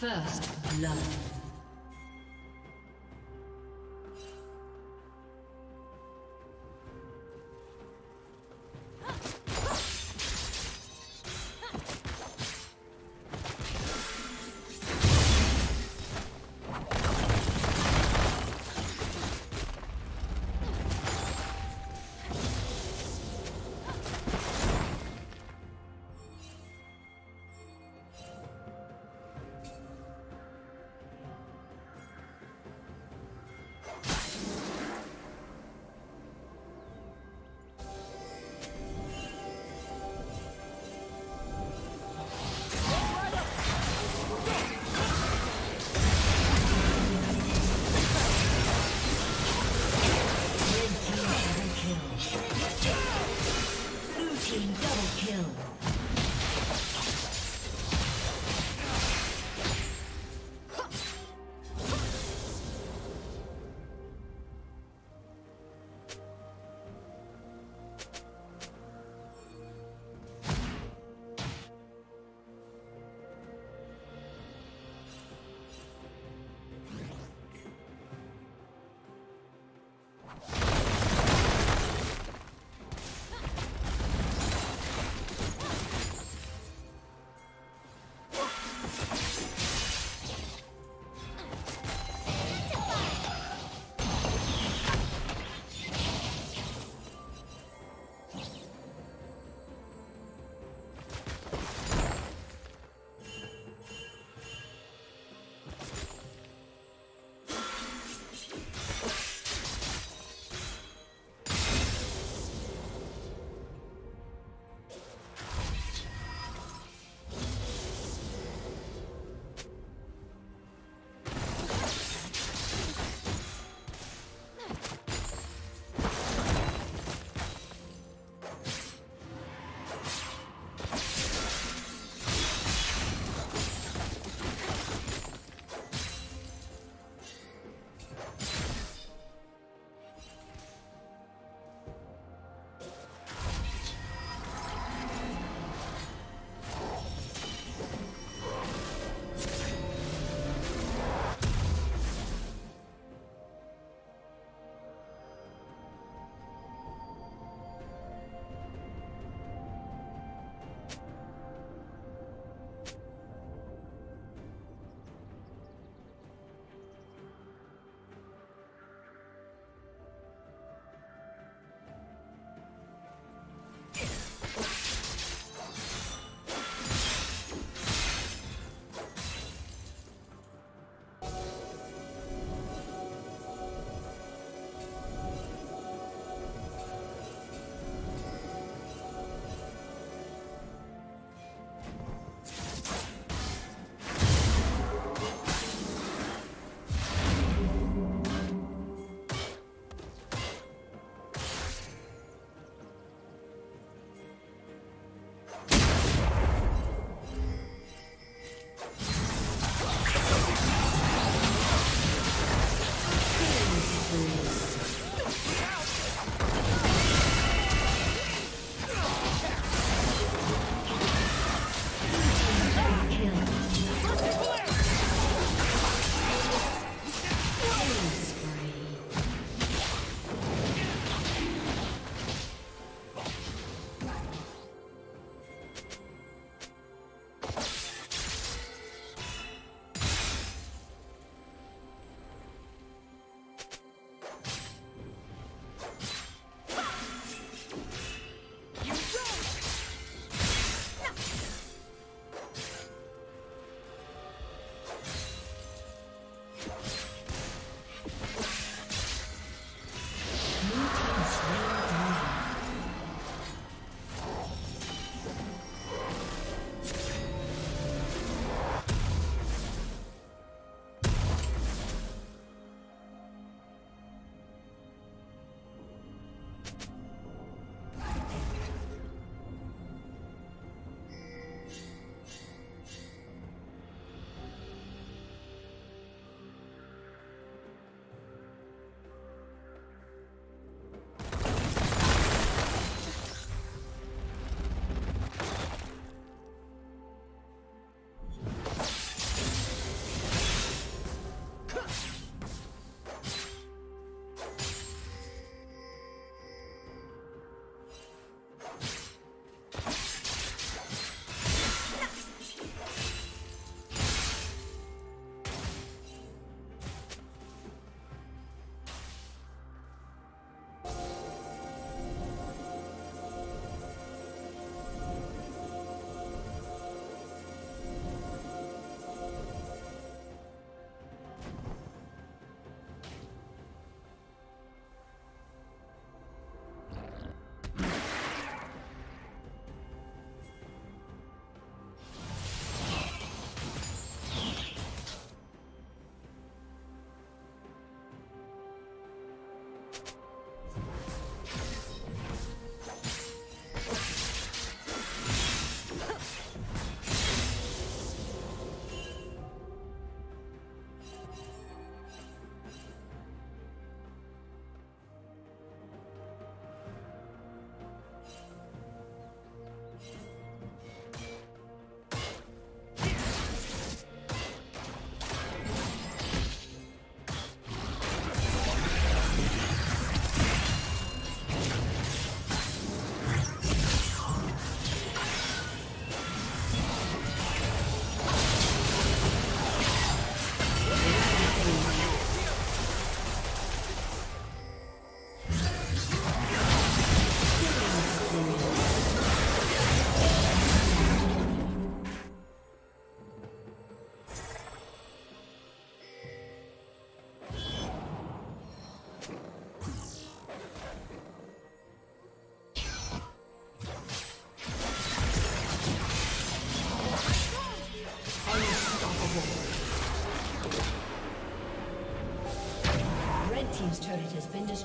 First love.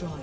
destroyed.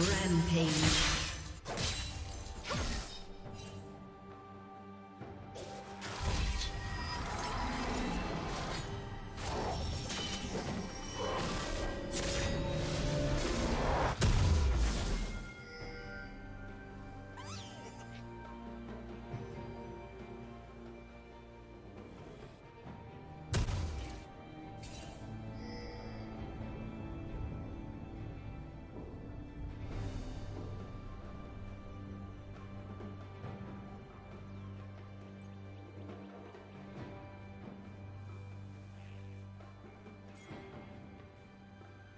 Rampage.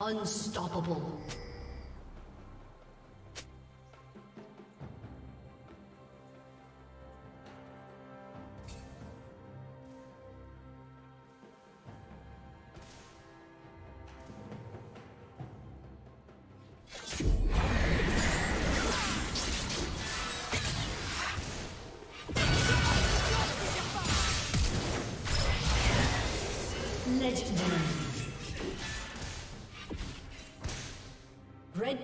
Unstoppable. Legendary. Red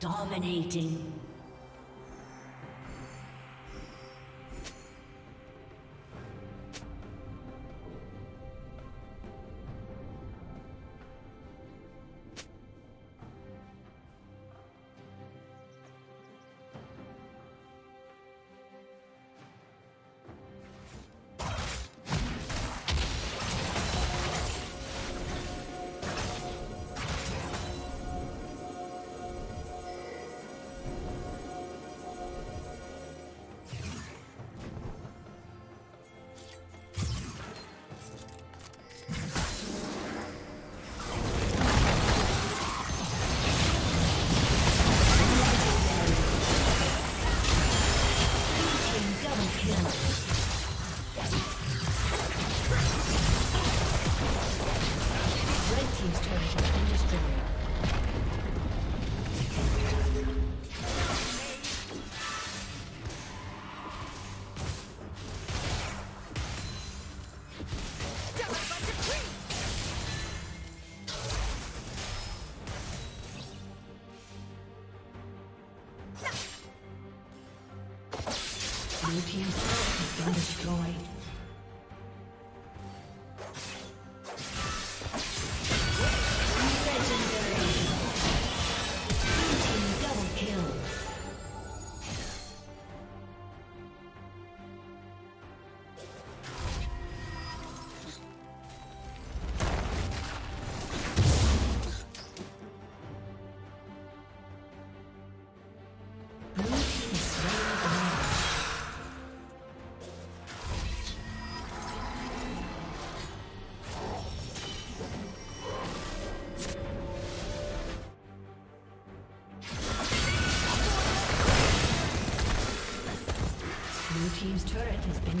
Dominating. Blue team's turret has been destroyed. Team's turret has been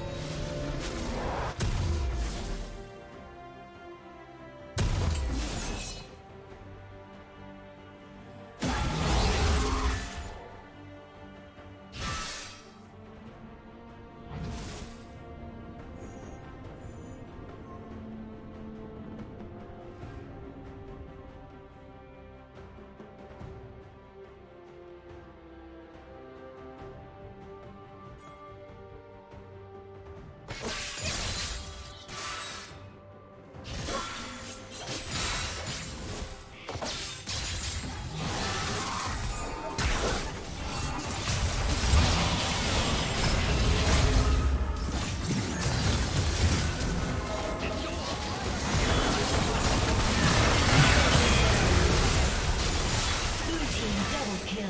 Double kill.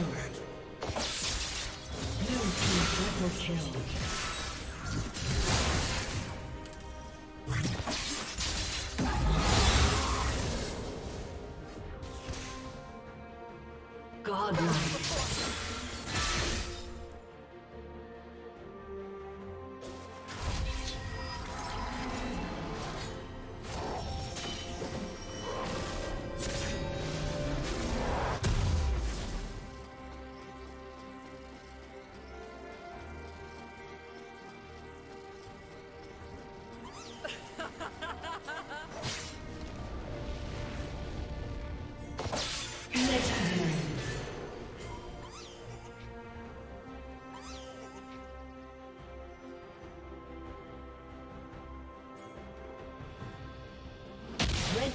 Blue team triple kill.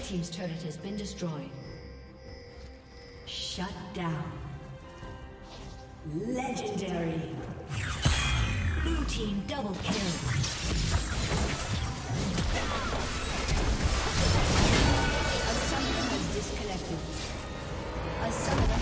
Team's turret has been destroyed. Shut down. Legendary. Blue team double kill. A summoner has disconnected. A summoner